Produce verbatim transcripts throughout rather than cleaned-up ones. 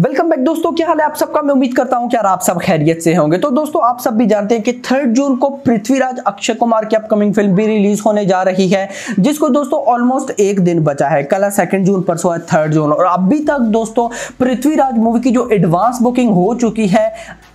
Welcome back दोस्तों, क्या हाल है आप सबका। मैं उम्मीद करता हूं कि यार आप सब खैरियत से होंगे। तो दोस्तों आप सब भी जानते हैं कि थर्ड जून को पृथ्वीराज अक्षय कुमार की अपकमिंग फिल्म भी रिलीज होने जा रही है, जिसको दोस्तों ऑलमोस्ट एक दिन बचा है। कल है सेकंड जून, परसों है थर्ड जून। और अभी तक दोस्तों पृथ्वीराज मूवी की जो एडवांस बुकिंग हो चुकी है,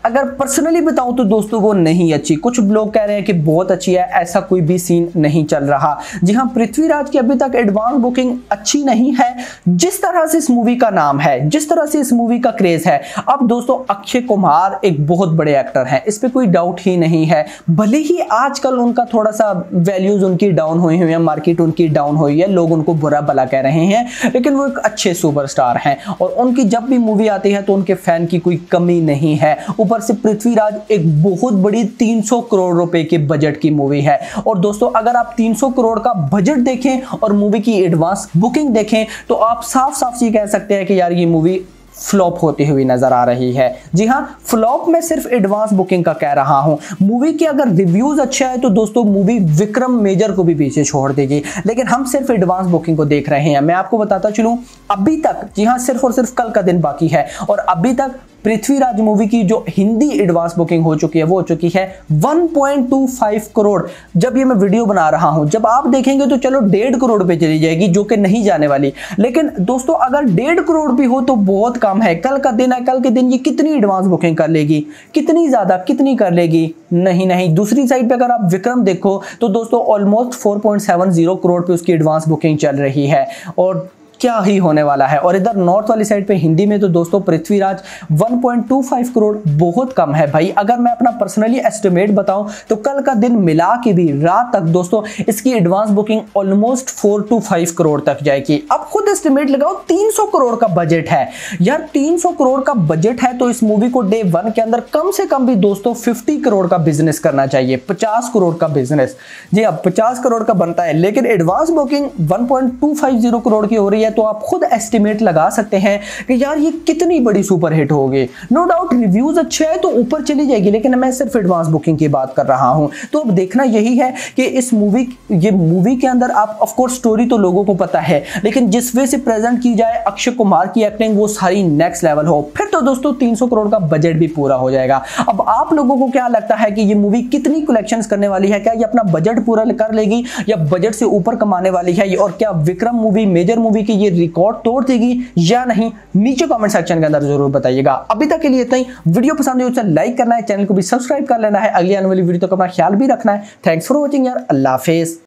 अगर पर्सनली बताऊं तो दोस्तों वो नहीं अच्छी। कुछ लोग कह रहे हैं कि बहुत अच्छी है, ऐसा कोई भी सीन नहीं चल रहा। जी हाँ, पृथ्वीराज की अभी तक एडवांस बुकिंग अच्छी नहीं है। जिस तरह से इस मूवी का नाम है, जिस तरह से इस मूवी का क्रेज है, अब दोस्तों अक्षय कुमार एक बहुत बड़े एक्टर हैं, इस पे कोई डाउट ही नहीं है। भले ही आजकल उनका थोड़ा सा वैल्यूज उनकी डाउन हुई हुई है, मार्केट उनकी डाउन हुई है, लोग उनको बुरा भला कह रहे हैं, लेकिन वो एक अच्छे सुपरस्टार हैं और उनकी जब भी मूवी आती है तो उनके फैन की कोई कमी नहीं है। ऊपर से पृथ्वीराज एक बहुत बड़ी तीन सौ करोड़ रुपए के बजट की मूवी है। और दोस्तों अगर आप तीन सौ करोड़ का बजट देखें और मूवी की एडवांस बुकिंग देखें तो आप साफ साफ ये कह सकते हैं कि यार ये मूवी फ्लॉप होती हुई नजर आ रही है। जी हाँ, फ्लॉप में सिर्फ एडवांस बुकिंग का कह रहा हूं। मूवी के अगर रिव्यूज अच्छा है तो दोस्तों मूवी विक्रम मेजर को भी पीछे छोड़ देगी, लेकिन हम सिर्फ एडवांस बुकिंग को देख रहे हैं। मैं आपको बताता चलूं अभी तक, जी हाँ, सिर्फ और सिर्फ कल का दिन बाकी है और अभी तक पृथ्वीराज मूवी की जो हिंदी एडवांस बुकिंग हो चुकी है वो हो चुकी है एक पॉइंट दो पाँच करोड़। जब ये मैं वीडियो बना रहा हूं, जब आप देखेंगे तो चलो डेढ़ करोड़ पे चली जाएगी, जो कि नहीं जाने वाली। लेकिन दोस्तों अगर डेढ़ करोड़ भी हो तो बहुत कम है। कल का दिन है, कल के दिन ये कितनी एडवांस बुकिंग कर लेगी, कितनी ज्यादा कितनी कर लेगी? नहीं नहीं। दूसरी साइड पर अगर आप विक्रम देखो तो दोस्तों almost four point seven zero crore पे उसकी एडवांस बुकिंग चल रही है और क्या ही होने वाला है। और इधर नॉर्थ वाली साइड पे हिंदी में तो दोस्तों पृथ्वीराज एक पॉइंट दो पाँच करोड़ बहुत कम है भाई। अगर मैं अपना पर्सनली एस्टिमेट बताऊं तो कल का दिन मिला के भी रात तक दोस्तों इसकी एडवांस बुकिंग ऑलमोस्ट चार टू पाँच करोड़ तक जाएगी। अब खुद एस्टिमेट लगाओ, तीन सौ करोड़ का बजट है यार, तीन सौ करोड़ का बजट है तो इस मूवी को डे वन के अंदर कम से कम भी दोस्तों पचास करोड़ का बिजनेस करना चाहिए, पचास करोड़ का बिजनेस। जी अब पचास करोड़ का बनता है, लेकिन एडवांस बुकिंग एक पॉइंट दो पाँच करोड़ की हो रही है तो आप खुद एस्टिमेट लगा सकते हैं कि यार ये कितनी बड़ी सुपरहिट होगी। नो डाउट रिव्यूज अच्छे हैं तो ऊपर चली जाएगी, लेकिन मैं सिर्फ एडवांस बुकिंग की बात कर रहा हूं। तो अब देखना यही है कि इस मूवी ये मूवी के अंदर आप ऑफ कोर्स स्टोरी तो लोगों को पता है, लेकिन जिस वे से प्रेजेंट की जाए अक्षय कुमार की एक्टिंग वो सारी नेक्स्ट लेवल हो, फिर तो दोस्तों तीन सौ करोड़ का बजट भी पूरा हो जाएगा। अब आप लोगों को क्या लगता है कि ये मूवी कितनी कलेक्शंस करने वाली है? क्या ये अपना बजट पूरा कर लेगी या बजट से ऊपर कमाने वाली है? और क्या विक्रम मूवी मेजर मूवी की ये रिकॉर्ड तोड़ देगी या नहीं? नीचे कमेंट सेक्शन के अंदर जरूर बताइएगा। अभी तक के लिए इतना ही। वीडियो पसंद आए तो लाइक करना है, चैनल को भी सब्सक्राइब कर लेना है। अगली आने वाली वीडियो तक अपना ख्याल भी रखना है। थैंक्स फॉर वॉचिंग यार, अल्लाह हाफिज।